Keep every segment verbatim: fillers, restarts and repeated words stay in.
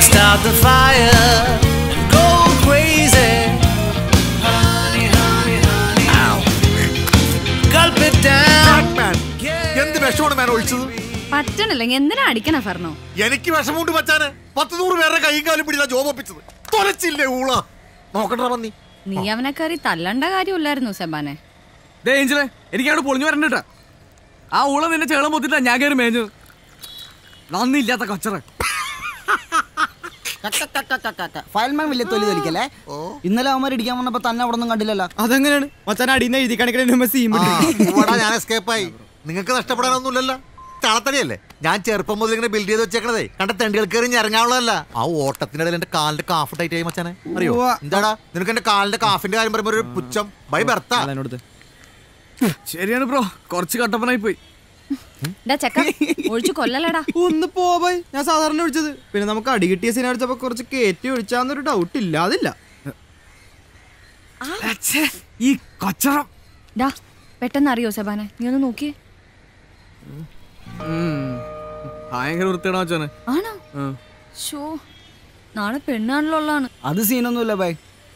Let's start the fire and go crazy. Honey, honey, honey. Ow. Gulp it down. Man, what the best one man holds you? പറ്റണില്ലെങ്കിൽ എന്തിനാ അടിക്കണ ഫർണോ? എനിക്ക് വിഷം കൊണ്ട് പറ്റാനെ പത്ത് നൂറ് പേരെ കൈയും കാലും പിടിച്ച ജോബ് ഒപ്പിച്ചത്. തൊരച്ചില്ലേ ഊള. നോക്കണ്ട വന്നി. നീ അവനെ കറി തല്ലണ്ട കാര്യമില്ലായിരുന്നു സെബാനെ. ദേ ഏഞ്ചലെ, എനിക്ക് അങ്ങോട്ട് പൊളിഞ്ഞു വരണ്ടട്ടാ. ആ ഊള നിന്നെ ചേളം പൊത്തിട്ടാ ഞാൻ കേറി മേഞ്ഞു. നന്നില്ലാത്ത കച്ചറ. ഫയൽമാൻ വലിയ തൊലി തൊലിക്കല്ലേ? ഇന്നലെ അവന്മാർ ഇടിക്കാൻ വന്നപ്പോ തന്നെ അവിടെ ഒന്നും കണ്ടില്ലല്ലോ. അതെങ്ങനെയാണ് മച്ചാൻ അടിയുന്ന എഴുതി കണക്കിന് ഞാൻ എസ്കേപ്പായി. നിങ്ങൾക്ക് നഷ്ടപ്പെടാനൊന്നുമില്ലല്ലോ. താളത്തടിയല്ലേ ഞാൻ ചെറുപ്പം മുതൽ ഇങ്ങനെ ബിൽഡ് ചെയ്ത് വെച്ചേക്കണതേ കണ്ട തെണ്ടികൾ കയറി ഇറങ്ങാനുള്ളതല്ല. ആ ഓട്ടത്തിനിടയിൽ എന്റെ കാലിന്റെ കാഫ് ടൈറ്റ് ആയി മച്ചാനെ. അറിയോ എന്താടാ നിനക്ക് എന്റെ കാലിന്റെ കാഫിന്റെ കാര്യം പറയുമ്പോ ഒരു പുച്ഛം ബൈ ബർത്താ. ശരിയാണ് ബ്രോ, കുറച്ച് കട്ടപ്പനായി പോയി. ഒന്ന് പോയി ഞാൻ സാധാരണ ഒഴിച്ചത്. പിന്നെ നമുക്ക് അടി കിട്ടിയ സീൻ അടിച്ചപ്പോ കുറച്ച് കയറ്റി ഒഴിച്ചാന്നൊരു ഡൗട്ട് ഇല്ല. അതില്ല ഈ കച്ചറം പെട്ടെന്ന് അറിയോ സെബാനെ? നീ ഒന്ന് നോക്കിയേ. ഭയങ്കര വൃത്തിയാണോ? ആണോ? നാളെ പെണ്ണാണല്ലോ. അത് സീനൊന്നുമില്ല ബൈ.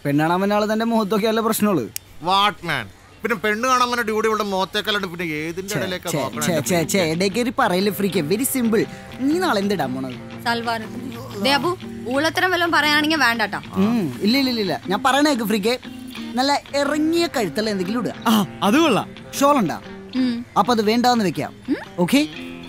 പെണ്ണാണാൻ തന്നെ മുഖത്തൊക്കെ അല്ല പ്രശ്നമുള്ളു. പിന്നെ പെണ്ണ് കാണാൻ ഡ്യൂട്ടി ഇവിടെ മോത്തേക്കാലുണ്ട്. പിന്നെ ഏതിന്റെ പറയല് ഫ്രീക്ക് വെരി സിമ്പിൾ. നീ നാളെ എന്തിടാ പോണത്? ദേബു ഊളത്തരം വല്ലതും പറയാണെങ്കിൽ വേണ്ടട്ടോ. ഇല്ല ഇല്ല ഇല്ല ഞാൻ പറയണേക്ക് ഫ്രീക്ക് നല്ല ഇറങ്ങിയ കഴുത്തല്ല എന്തെങ്കിലും ഇടുക. അത് കൊള്ളാം. ഷോൾ ഉണ്ടാ? അപ്പൊ അത് വേണ്ടാന്ന് വെക്കാം. ഓക്കെ.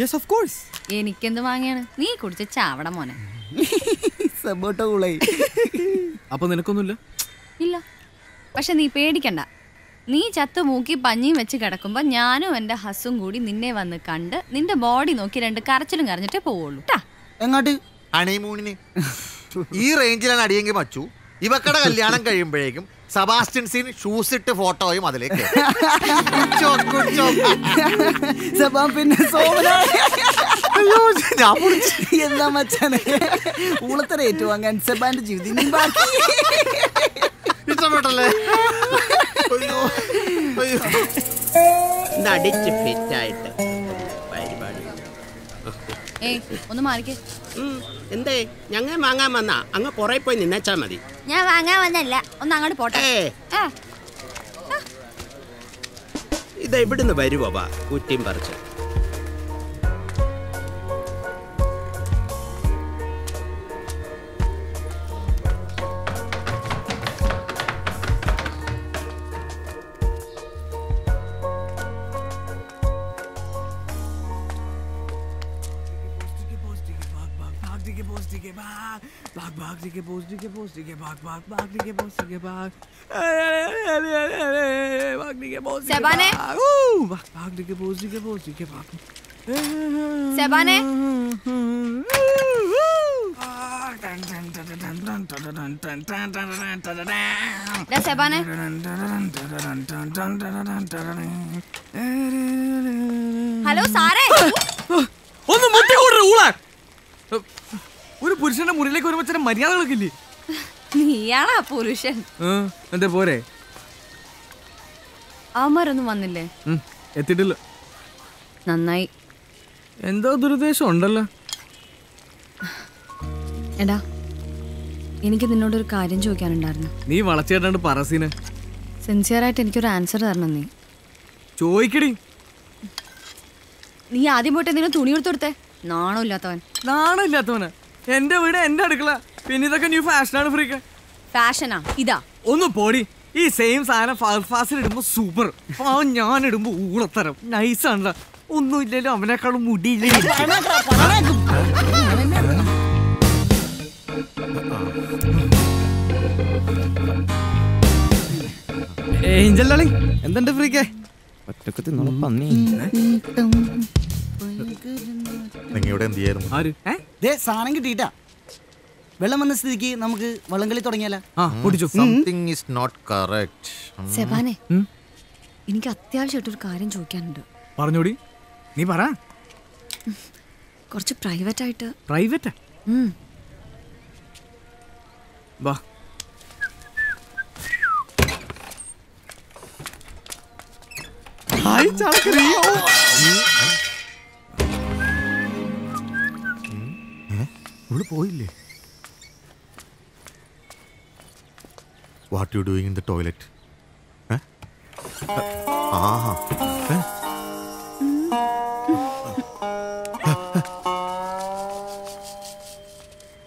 Yes, of course. എനിക്കെന്ത് വാങ്ങിയാണ് നീ കുടിച്ച ചാവട മോനെ? അപ്പൊ നിനക്കൊന്നുമില്ല? ഇല്ല. പക്ഷെ നീ പേടിക്കണ്ട. നീ ചത്ത് മൂക്കി പഞ്ഞിയും വെച്ച് കിടക്കുമ്പോ ഞാനും എന്റെ ഹസും കൂടി നിന്നെ വന്ന് കണ്ട് നിന്റെ ബോഡി നോക്കി രണ്ട് കരച്ചിലും കരഞ്ഞിട്ടേ പോവുള്ളൂ. ഈ റേഞ്ചിലാണ് അടിയെങ്കിൽ മച്ചു. ഇവക്കടെ കല്യാണം കഴിയുമ്പോഴേക്കും സെബാസ്റ്റ്യൻ സീൻ ഷൂസ് ഇട്ട് ഫോട്ടോയും അതിലേക്ക്. എന്താ മച്ചാനെ ഊളത്തര ഏറ്റുവാങ്ങാൻ സെബാന്റെ ജീവിതം ഇഷ്ടപ്പെട്ടല്ലേ? ഒന്ന് മാറിക്കേ. എന്തേ ഞങ്ങൾ വാങ്ങാൻ വന്നാ അങ്ങ് കൊറേ പോയി നിന്നേച്ചാ മതി. ഞാൻ വാങ്ങാൻ വന്നല്ല, ഒന്ന് അങ്ങോട്ട് പോട്ടെ. ഇത് എവിടുന്ന് വരുവോ? വാ കുറ്റിയും പറിച്ചു. ഹലോ സാറേ, ഒന്ന് മുട്ടി കൂടരുത് ഊളാ. ഒരു പുരുഷന്റെ മുറിയിലേക്ക് ഒരു മച്ചനെ മര്യാദകളൊക്കെ നീയാണാ പുരുഷൻ. എന്താ പോരെ അവന്മാരൊന്നും വന്നില്ലേ? എത്തിട്ടില്ല. നന്നായി. എന്തോ ദുരുദ്ദേശം ഉണ്ടല്ലോ. എടാ എനിക്ക് നിന്നോടൊരു കാര്യം ചോദിക്കാനുണ്ടായിരുന്നു. നീ വളച്ചേട്ടാണ്ട് പറസീന. സിൻസിയറായിട്ട് എനിക്കൊരു ആൻസർ തരണം. നീ ചോദിക്കടി. നീ ആദ്യം പോയിട്ട് നിന്നെ തുണി എടുത്തെടുത്തേ. നാണോ ഇല്ലാത്തവൻ. നാണോ ഇല്ലാത്തവനാ? എന്റെ വീട് എന്റെ അടുക്കള. പിന്നെ ഇതൊക്കെ ന്യൂ ഫാഷനാണ് ഫ്രീക്ക്. ഫാഷനാ ഇതാ? ഒന്ന് പോടി. ഈ സെയിം സാധനം ഫാസിൽ ഇടുമ്പോ സൂപ്പർ, ആ ഞാൻ ഇടുമ്പോ ഊളത്തരം. നൈസാണല്ലോ. ഒന്നും ഇല്ലല്ലോ അവനേക്കാളും മുടിയില്ല. ഏഞ്ചലി എന്തുണ്ട് ഫ്രീക്കേ? ഒറ്റക്കത്തി പന്നി ും Something is not correct. Sebane, I have a car in Jokan. Parnudi? Nibara? Corch private. Private? Hm. Bah. Hi, Chakri. What are you doing in the toilet? Huh? Ah. Huh?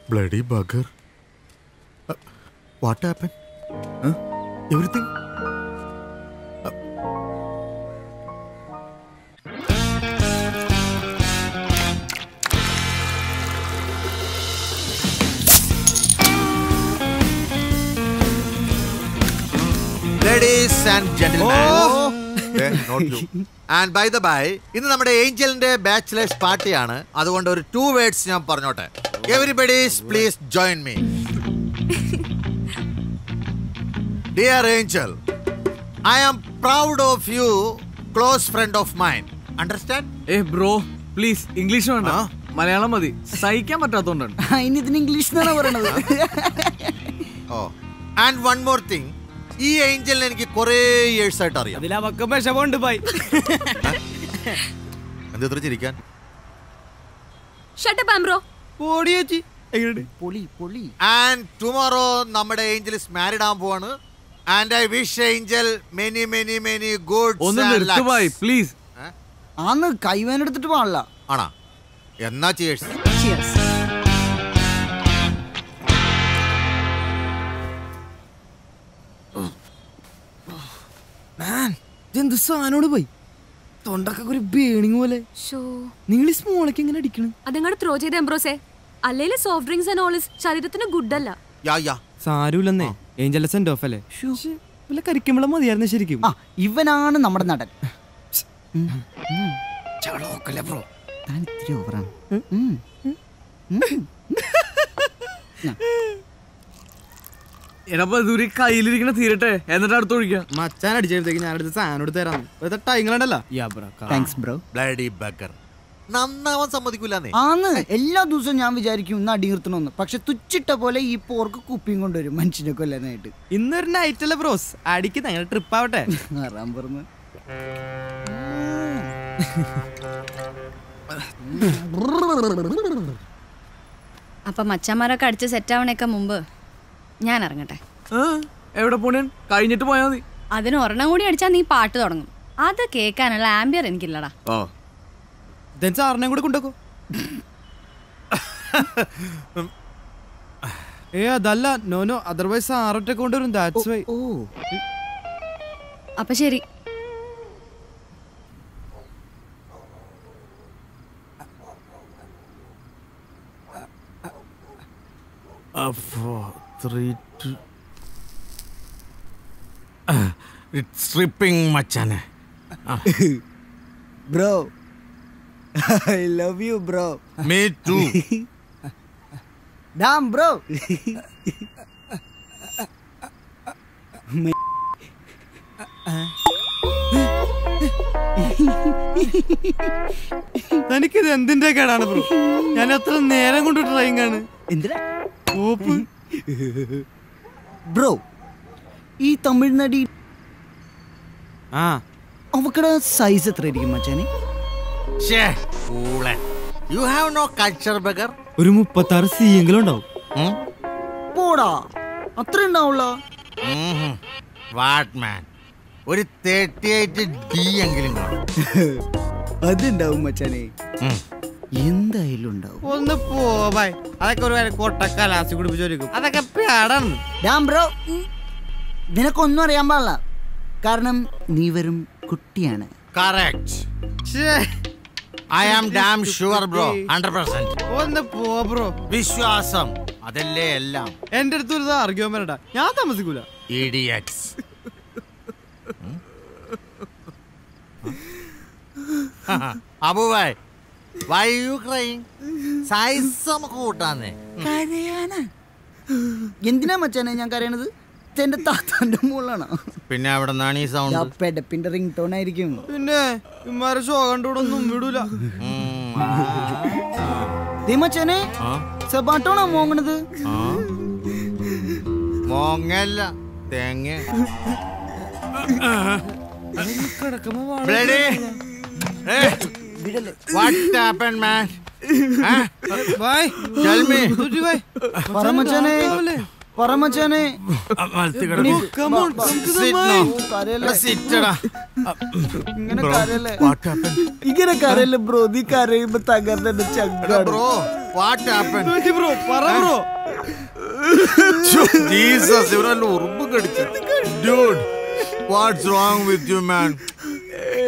Bloody bugger. Uh, what happened? Huh? Everything? Ladies and gentlemen, oh. Okay, not you. And by the by, this is our Angel's bachelor's party. That's why two words. Everybody, please join me. Dear Angel, I am proud of you, close friend of mine. Understand? Hey bro, please, English. Huh? Malayalam. Sai kya matadondan? I need English. Oh, and one more thing. This angel is a great year. I'm going to go to the shut up, Ambro. What is it? Poli, poli. And tomorrow, our angel is married. And I wish Angel many, many, many good and luck. Please. I'm not going to go to cheers. Cheers. Man, then this one another boy. Tondaka kuri bearing wale. Show. English small like engana dikinu. Adengar throw cheyda Ambro se. Allele soft drinks and all is shariratinu good alla. Yeah yeah. Saru lanne. Angel lesson doffale. Show. Vela karikkamala madhi arne shirikum. Ah, even aanu nammada nadan. Chalo kalle bro. Tan ittiri overan. Hmm. Hmm. I'm going to go to the theater. I'm going to go to the theater. I'm going to go to the thanks, bro. Bloody bugger. I'm not going to go to the theater. I'm going to go to the theater. I'm going to go to the theater. I'm going ഞാൻ ഇറങ്ങട്ടെ ആ എവിടെ പോണേൻ കഴിഞ്ഞിട്ട് പോയാ മതി അതിനെ ഒരെണ്ണം കൂടി അടിച്ചാ നീ പാട്ട് തുടങ്ങും അത് കേൾക്കാനുള്ള ആംബിയർ എനിക്കില്ലടാ ഓ ദെൻ സാറിനെ കൂടി കൊണ്ടുക്കോ ഏ അതല്ല നോ നോ अदरवाइज സാറൊറ്റ കൊണ്ടുവരും ദാറ്റ്സ് വൈ ഓ അപ്പോൾ ശരി അപ്പോ three, two. Uh, it's stripping machane. Uh. Bro, I love you, bro. Me too. Damn, bro. Tanikku idu endinte kadana bro. Njan athra neram kondu trying aanu. Endra? Oop. Bro, this Tamil Nadu. Ah. Avakada size threading machane. Sheh, fool. You have no culture, beggar. Oru thirty-six C engalo undav. Hmm? Poda. Athra undavalla. Hmm. What man? Oru thirty-eight D engalo undav. Adu undav machane. Hmm. Yenda ilundav. Onnu po bhai. I can't go to the house. I can't go damn, bro. I can't go to the house. Because correct. I am damn sure, bro. one hundred percent. What the poor, bro? Vishwasam. That's all. Enter to the argument. I'm not going to idiots. Abu bhai. Why are you crying? Size some coat on it. എന്തിനാ മച്ചാനെ ഞാൻ കരയണത്? എന്റെ താത്താന്റെ മോളാണ്. പിന്നെ അവിടെ നാണീ sound. അപ്പേടെ പിന്നെ റിംഗ് ടോൺ ആയിരിക്കും. പിന്നെ ഇമാരെ ഷോ കണ്ടോടൊന്നും വിടൂല. ദേ മച്ചാനെ. സബാട്ടോണ മോങ്ങണത്. മോങ്ങല്ല തേങ്ങ. കടക്കമോ വാള. ബ്ലഡി. ഏയ് വിടല്ലേ. What happen man? Huh? Why? Tell me. Why? Paramachane. Paramachane. Oh, come on. Sit now. Sit now. Bro, what happened? What happened, bro? What happened? Bro, what happened? Bro, bro. Jesus, you're a little dude, what's wrong with you, man? I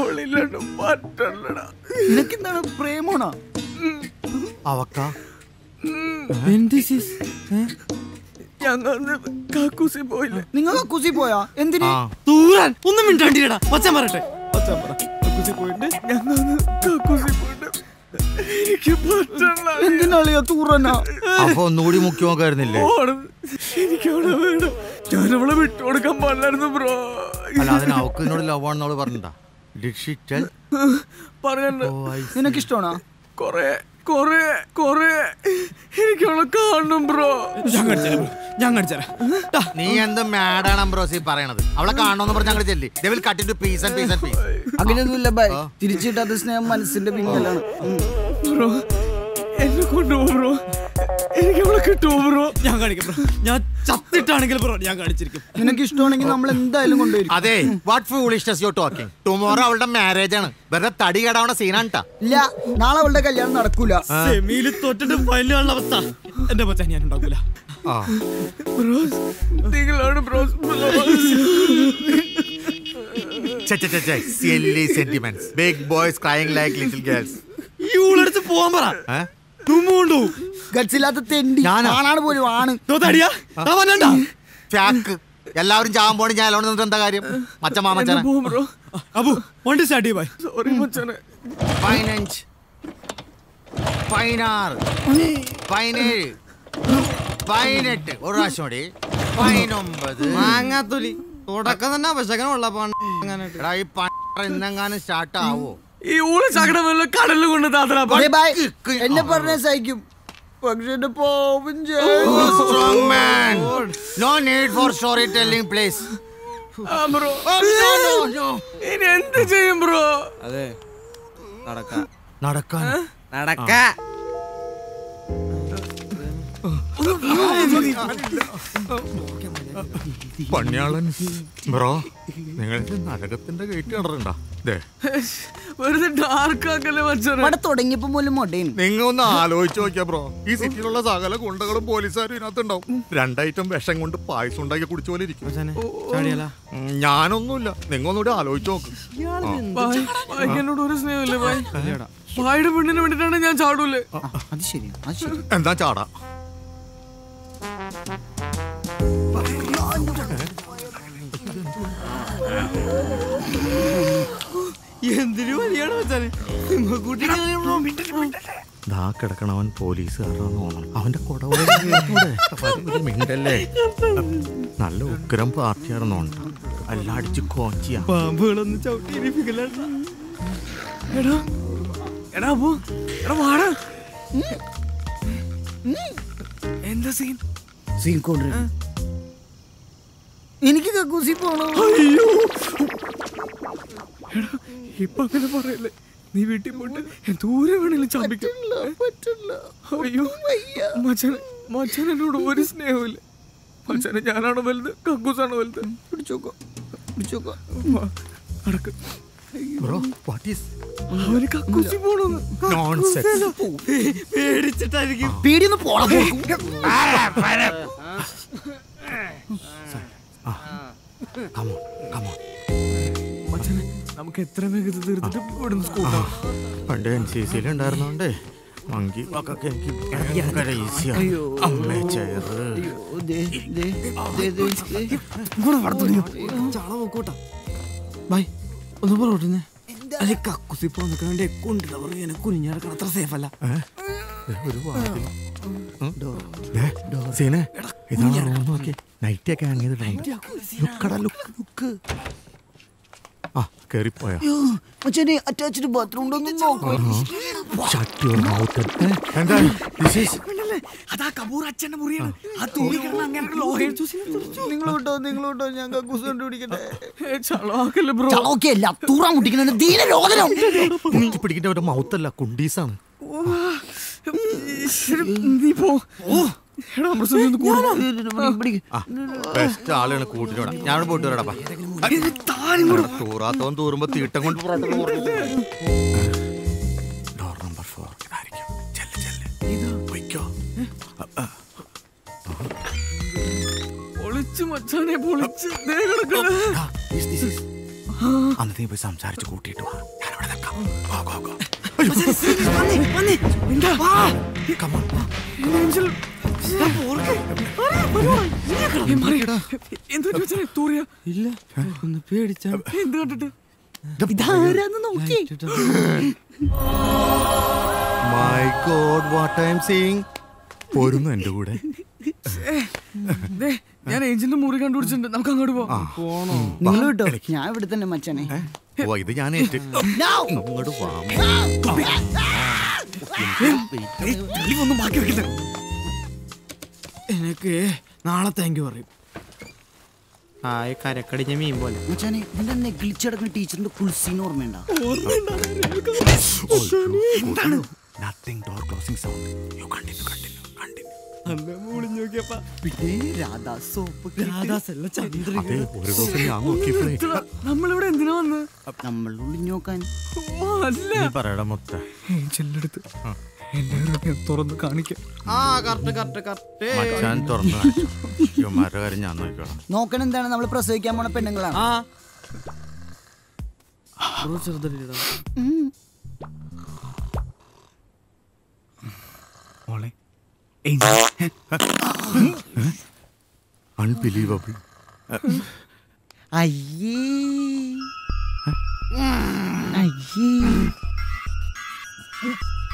Only little butter. Look at the Premona. Avaka. When this is young under Kakusi boy, Ningakusi boya, and the Turan, Unamin Tandira, what's a matter? What's a matter? Kakusi boy, Kakusi boy. You put and then only a Turana. I found Nodimuka in the lake. She killed a bit to come on the bro. Another couldn't love one over. Did she tell? Pardon, in a kistona. Corre, corre, corre. He killed a condom, bro. Younger, younger. Me and the Madame Brosi Parana. Our card on the Jangajelli. They will cut into piece and piece and piece. Again, will buy. Did she tell the snake and send a window? Bro, and you could do, bro. Bro, younger, you're chapter turning, bro. Younger, in a kistona. Are they? What foolishness you're talking? Tomorrow, I will the marriage and better study around a Sinanta. Yeah, Nala will take a young Narcula. Say, me, it's total of my love. And there was any Narcula. Bros, take a lot of bros. Silly sentiments. Big boys crying like little girls. You let the former. Two moon. Godzilla the Tindy. Nana would want to Tadia. Tavananda. Jack. Allowed Jam Body Jalon and Tagari. Machamama. Abu, what is that? Sorry, Muchana. Finance. Finar. Finale. Finette. Or a shoddy. Fine number. Mangatuli. What a cousin of a second or upon a dry pan and Nangana Shata. You will Sacramento Cataluna. Bye bye. And the partners I give. Oh, strong man. No need for storytelling, please. Ah, bro. Oh, no, no, no. It ain't the same, bro. Nadaka. Nadaka. Nadaka. Panyalan, bro. There. Where is the dark? What a thought in your Pomolimotin. Ningona, Loichokabro. Is it your Lazagala Gundaka Polisar in Athena? Randitum Bashang on the Pies on Dayakucholi. Yano Nula, Ningono Dalochok. I cannot do this name. Why do you want to turn in Chadule? And that's Ada. I am police. I am the court. I I am not going to be able you? I am not going to be able to do it. I am not going to be bro, what is? Nonsense. Come on, come on. മച്ചനെ നമുക്ക് എത്ര വേഗത്തിൽ തീർത്തിട്ട് ഇവിടുന്ന് സ്കൂട്ടാ. പണ്ട് എൻസിസിയിൽ ഉണ്ടായിരുന്നോണ്ടേ monkey വക്കൊക്കെ എനിക്ക് ഭയങ്കര ഈസിയാണ്. അമ്മേ ചേറ്. ദേ ദേ ദേ ദേ ഇങ്ങോട്ട് വടത്തോടി. ചാള നോക്കോട്ടാ. ബൈ. ഒന്ന് പോരോടനെ. അല്ല കക്കുസി പോന്നൊക്കെ വേണ്ടി കൊണ്ടിട പറയനെ കുഞ്ഞിയാർക്ക് അത്ര സേഫ് അല്ല. ഒരു വാതിൽ. ഡോ. ഡോ. സീനെ. ഇതാണ് റൂം നോക്കി. നൈറ്റ് ഒക്കെ ആങ്ങിയതുണ്ട്. ലുക്കട look look. Ah, carry poya. Yo, actually attached to bathroom don't know. Shut your mouth. And then this is. Ada kabur achcha na muriyan. Ha tuli karna angane low hair juice. Ningaloto ningaloto yanga kusan dudikite. Hey chalo akile bro. Chalo ke la thura mudikkana deene roganam. Mutti pidikkana oru mouth alla kundisana. Ni po. Oh. എടാ അമൃതസൊന്നും കൂടി ആ best ആളാണ് കൂട്ടിനോടാ ഞാൻ പോയിട്ട് വരാടാ തൂറാത്തോൻ തൂറുമ്പോ തീട്ടം കൊണ്ട് പുറത്തോട്ട് door number four ഇതായിരിക്കും ചെല്ല് ചെല്ല് ഇത് വയ്ക്കോ പൊളിച്ച് മച്ചാനെ പൊളിച്ച് അന്നത്തെ പോയി സംസാരിച്ച് കൂട്ടിയിട്ട് വാ ഞാനിവിടെ നിൽക്കാം ഞാൻ പോർക്കേ അരെ പരിവായി നീ കറങ്ങി മറിയടാ എന്തു വെച്ചാ തൂറിയ ഇല്ല ഒന്ന് പേടിച്ചാ എന്തു കണ്ടിട്ട് ഇതാരാന്ന് നോക്കി my god what I am seeing പോരുന്നു എൻ്റെ കൂടെ ദേ ഞാൻ ഏഞ്ചലിന്റെ മുറി കണ്ടുപിടിച്ചിട്ടുണ്ട് നമുക്ക് അങ്ങോട്ട് പോവാം പോണോ നിങ്ങൾ കേട്ടോ ഞാൻ ഇവിടെ തന്നെ മച്ചാനെ ഓ ഇത് ഞാൻ ഏറ്റു നൗ അങ്ങോട്ട് പോവാം ഇനി ഒന്നും ബാക്കി വെക്കില്ല എനിക്ക് നാളെ താങ്ക് യു പറയും ആയ കരക്കടിഞ്ഞ മീൻ പോലെ മച്ചാനെ നിന്റെ നെഗ്ലിച്ചടക്കുന്ന ടീച്ചറിന്റെ കുൽസിന് ഓർമ്മയുണ്ടോ എന്താണ് nothing door closing sound you continue continue continue അമ്മ മൂളിഞ്ഞു നോക്കിയപ്പാ പിന്നെ രാധാ സോപ്പ് രാധാസ് അല്ല ചന്ദ്രൻ അതേ ഒരു ദിവസം ഞാൻ നോക്കിയപ്പോൾ നമ്മൾ ഇവിടെ എന്തിനാ വന്ന് നമ്മൾ ഒളിഞ്ഞു നോക്കാൻ ഓ അല്ല നീ പറയടാ മൊത്തം ചെല്ലെടുത്ത് ആ തുറന്ന് കാണിക്കാം നോക്കണ എന്താണ് നമ്മള് പ്രസവിക്കാൻ പോണ പെണ്ണുങ്ങളാണ് അൺബിലീവബിൾ അയ്യേ അയ്യേ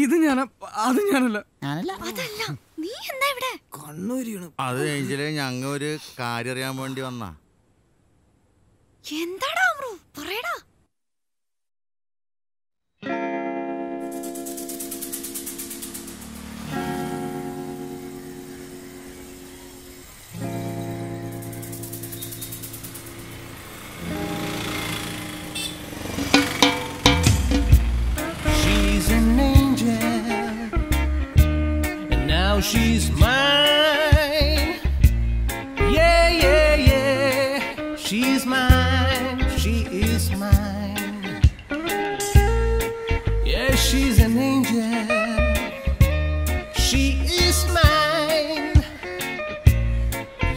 ഇത് ഞാൻ അത് ഞാനല്ല അത് എഞ്ചിലെ ഞങ്ങ ഒരു കാര്യം അറിയാൻ വേണ്ടി വന്നാ എന്താടാ പറയടാ She's mine, yeah, yeah, yeah. She's mine, she is mine. Yeah, she's an angel, she is mine.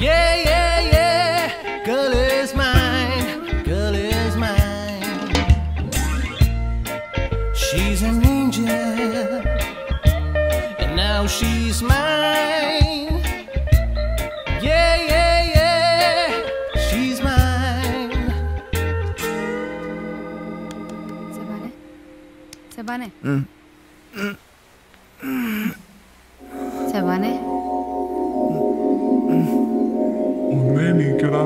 Yeah, yeah, yeah. Girl is mine, girl is mine. She's an angel. Now she's mine. Yeah, yeah, yeah. She's mine. Sebane. Sebane. Mm. Mm. Sebane. Unme nikra.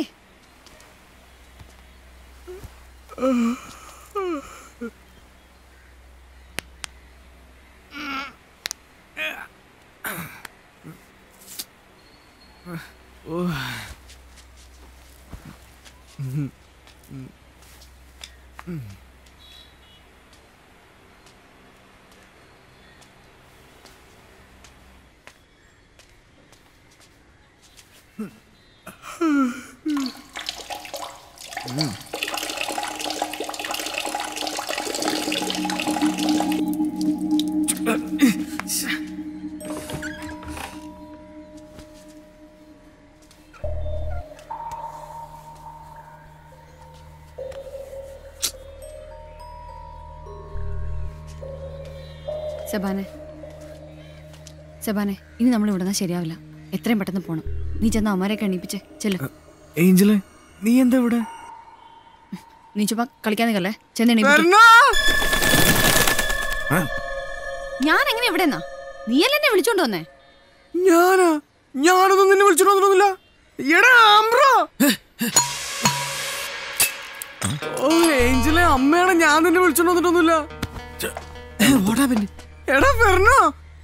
Eh. Sabane, Sabane, ini nampol udah na serialah. Etrem batan pono. Ni janda amare kani pice. Cile. Angel, ni enda udah. Ni coba kalikane galah. Cendeni. Berna. Hah? Nyan enggane udah na. Ni elane udah cundoh na. Nyana, nyana tuh ni udah cundoh tuh la. Yeda amra. Oh Angel, amme ada nyana ni udah cundoh tuh la. What happened? What happened?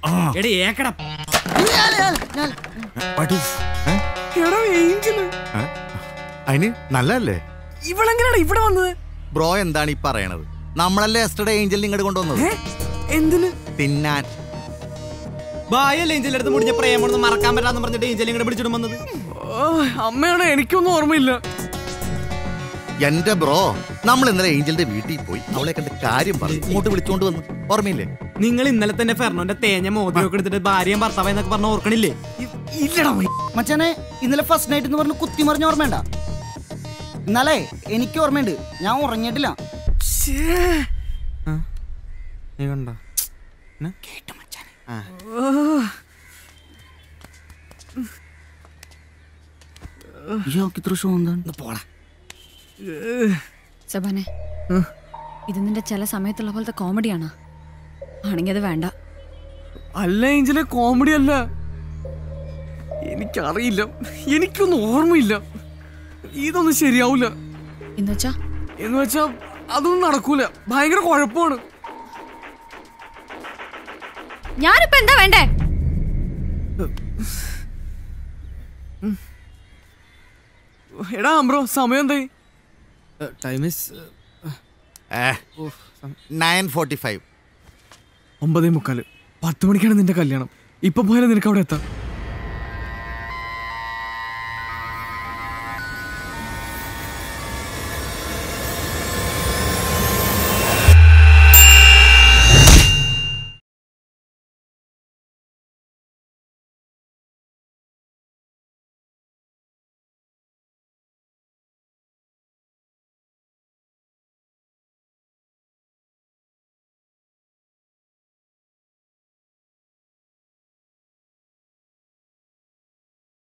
What happened? What happened? What is? What happened? I mean, it's good. Where are you from here? Bro, what are you talking about? We yesterday angel you here. What? Tinnan. Why are you here? I'm going to pray for you. I'm going to angel you here. Oh, I don't know. Yanda bro, nama lelenda angel deh beauty boy, awalnya kan dek karya baru, motor beri condong, orang milih. Ninggalin nelayan tene fair nonda tanya mau audio kiri deh baharian bar sabai nak bar no orang milih. Ini dah boy. Macam mana? Ini lelap first night itu baru kutti marnya orang mana? Nalai, ini ke orang mana? Yang orangnya dila. Sih. Hah? Ini kan dah. Nah? Kita macam mana? Ah. Yang kita rusuh undan. Napa lah? Sabane, ini dah cila samai tu level tu comedy ana. Aning ada benda. Alla Angel comedy alla. Ini cara illa. Ini kau normal illa. Ini tu ni seriau illa. Inu aja? Inu aja. Aduh nara kulla. Bahaya korang pon. Nyaru penda benda. Hera ambro samai anda. Time is nine forty-five. Omba deh mukalu. Patut mani kena dina kalianam. Ipa boleh dina kau deh ta.